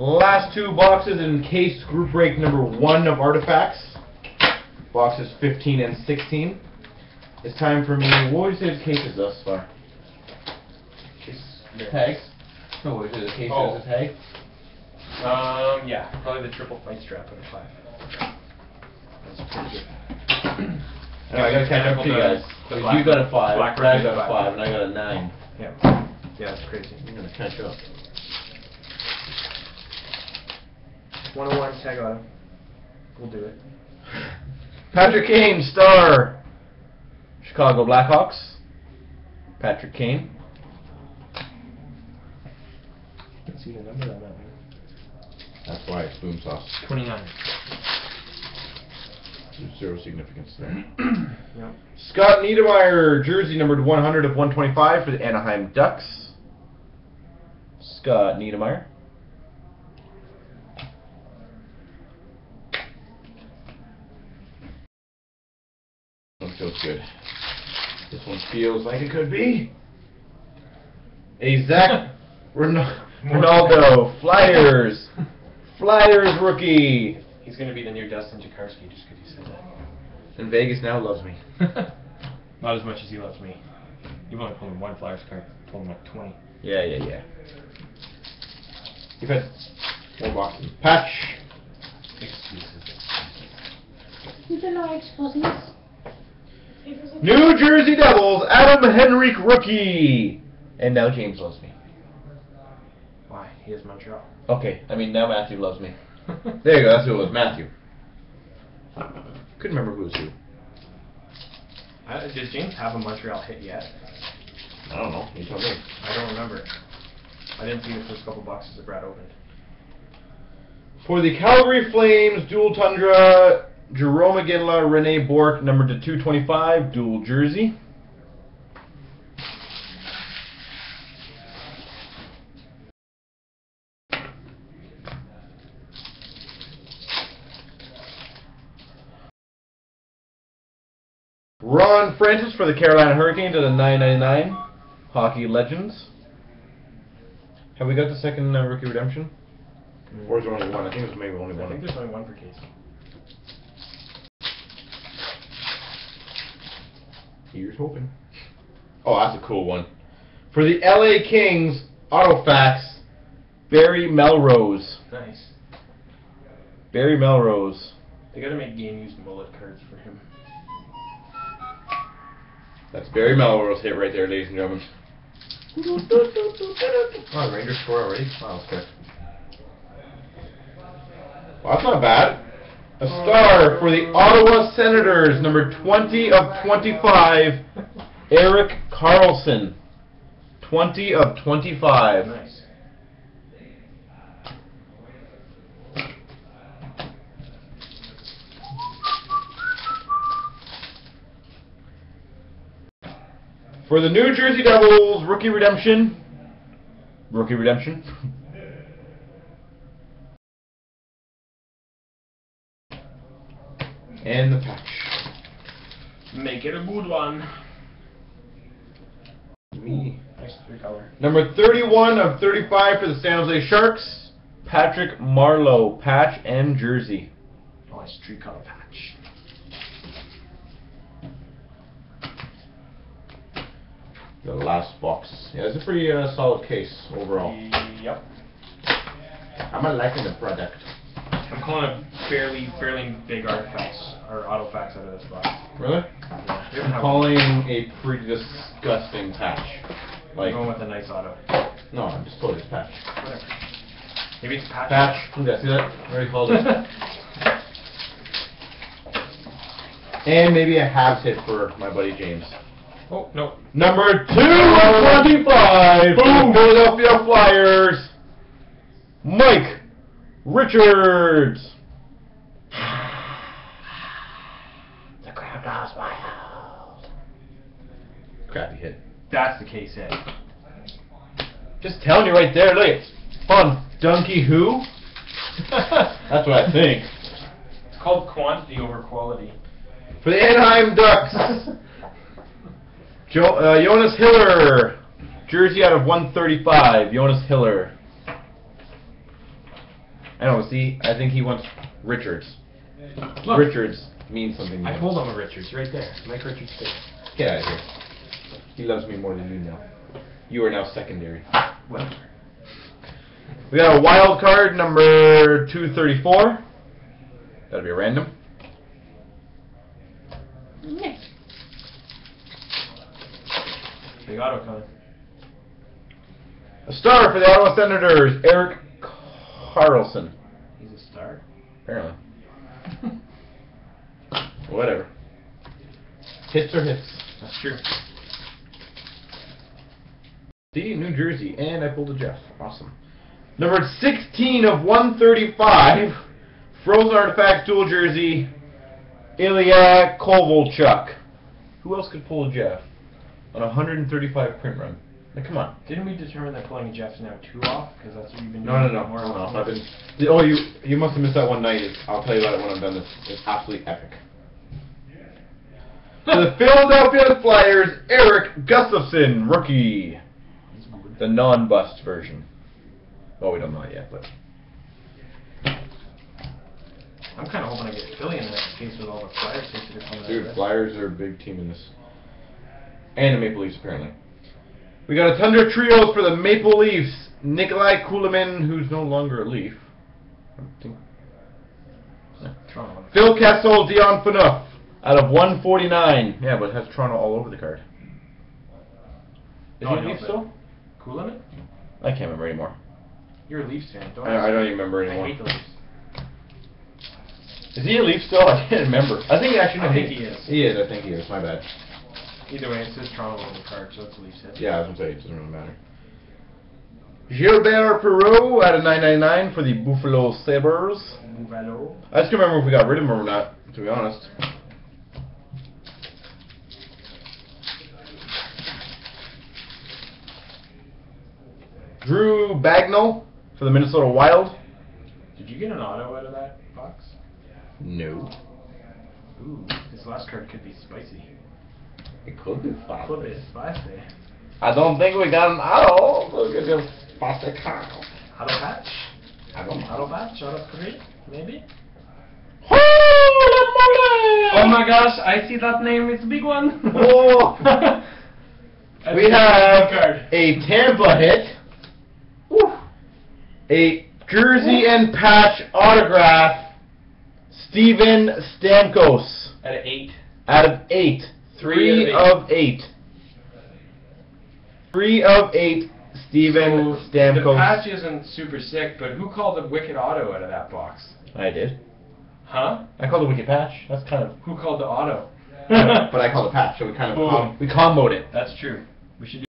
Last two boxes encased group break number 1 of Artifacts. Boxes 15 and 16. It's time for me. What would you say the case is thus far? Tags? No, what would you say the case is a tag? Yeah, probably the triple fight strap out of 5. That's pretty good. I gotta catch up to you guys. You got a 5, I got a 5, and I got a 9. Yeah, that's crazy. I'm gonna catch up. 101 tag auto. We'll do it. Patrick Kane, star. Chicago Blackhawks. Patrick Kane. Can't see the number on that one. That's why it's boom sauce. 29. There's zero significance there. Yep. Scott Niedermeyer, jersey numbered 100 of 125 for the Anaheim Ducks. Scott Niedermeyer. Feels good. This one feels like it could be a Zach Ronaldo Flyers rookie. He's gonna be the new Dustin Jakarski just because he said that. And Vegas now loves me. Not as much as he loves me. You've only pulled him one Flyers card. Pulled him like 20. Yeah. You've had 4 boxes. Patch. Excuses. There are no excuses. New Jersey Devils, Adam Henrique rookie. And now James loves me. Why? He is Montreal. Okay, I mean now Matthew loves me. There you go, that's who it was, Matthew. Couldn't remember who was who. Did James have a Montreal hit yet? I don't know, you told me. I don't remember. I didn't see the first couple boxes that Brad opened. For the Calgary Flames, Dual Tundra... Jerome Ginla, Renee Bork, number to 225, dual jersey. Ron Francis for the Carolina Hurricane to the 999, Hockey Legends. Have we got the second rookie redemption? Or is there only one? I think there's maybe only one. I think there's only one for Casey. Here's hoping. Oh, that's a cool one. For the L.A. Kings, Autofax, Barry Melrose. Nice. Barry Melrose. They gotta make game-used mullet cards for him. That's Barry Melrose hit right there, ladies and gentlemen. Oh, Rangers score already? Wow, that's good. Well, that's not bad. A star for the Ottawa Senators, number 20 of 25, Eric Carlson. 20 of 25. Nice. For the New Jersey Devils, rookie redemption. Rookie redemption. And the patch. Make it a good one. Me. Nice three color. Number 31 of 35 for the San Jose Sharks. Patrick Marleau, patch and jersey. Nice three color patch. The last box. Yeah, it's a pretty solid case overall. Yep. I'm liking the product. I'm calling it fairly big artifacts or autofacts out of this box. Really? Yeah. I'm calling a pretty disgusting patch. Like going with a nice auto. No, I'm just calling it patch. Whatever. Maybe it's patch. Patch. Yeah, see that? I already called it. And maybe a halves hit for my buddy James. Oh no. Number 225. Boom. Philadelphia Flyers. Mike Richards. The crowd goes wild. Crappy hit. That's the case hit. Just telling you right there, look, it's fun. Donkey who? That's what I think. It's called quantity over quality. For the Anaheim Ducks, Jonas Hiller. Jersey out of 135, Jonas Hiller. I don't know, see, I think he wants Richards. Look, Richards means something more. I pulled on Richards right there. Mike Richards there. Get out of here. He loves me more than you now. You are now secondary. Well. We got a wild card, number 234. That'll be random. Nice. Big auto coming. A star for the Ottawa Senators, Eric Carlson. He's a star? Apparently. Whatever. Hits or hits. That's true. The New Jersey, and I pulled a Jeff. Awesome. Number 16 of 135, Frozen Artifacts dual jersey, Ilya Kovalchuk. Who else could pull a Jeff on a 135 print run? Now, come on. Didn't we determine that pulling a Jeff's now two off? Because that's what you've been doing. No. More no. I've been, oh, you must have missed that one night. I'll tell you about it when I'm done. It's absolutely epic. The Philadelphia Flyers, Eric Gustafson, rookie. The non-bust version. Well, we don't know it yet, but... I'm kind of hoping I get Philly in the next case with all the Flyers. Dude, Flyers are a big team in this. And the Maple Leafs, apparently. We got a Thunder Trios for the Maple Leafs. Nikolai Kuliman, who's no longer a Leaf. No. Toronto. Phil Kessel, Dion Phaneuf, out of 149. Yeah, but it has Toronto all over the card. Is he a Leaf still? Kuliman? I can't remember anymore. You're a Leafs fan, don't you? I don't even remember anymore. I hate the Leafs. Is he a Leaf still? I can't remember. I think actually. I think he is. He is. I think he is. My bad. Either way, it says Toronto on the card, so it's a Leafs hit. Yeah, I was going to say, it doesn't really matter. Gilbert Perrault out of 999 for the Buffalo Sabres. Buffalo. I just can't remember if we got rid of him or not, to be honest. Drew Bagnall for the Minnesota Wild. Did you get an auto out of that box? No. Ooh, this last card could be spicy. It could be spicy. Could be spicy. I don't think we got an auto. Look at the spicy card. Auto patch? Auto patch, auto 3, maybe? Oh my gosh, I see that name. It's a big one. Oh. We have a Tampa hit. Woo. A jersey and patch autograph, Steven Stamkos. Out of 8. Out of 8. 3 of 8. 3 of 8, Steven Stamkos. The patch isn't super sick, but who called the wicked auto out of that box? I did. Huh? I called the wicked patch. That's kind of... Who called the auto? But I called the patch, so we kind of... We comboed it. That's true. We should do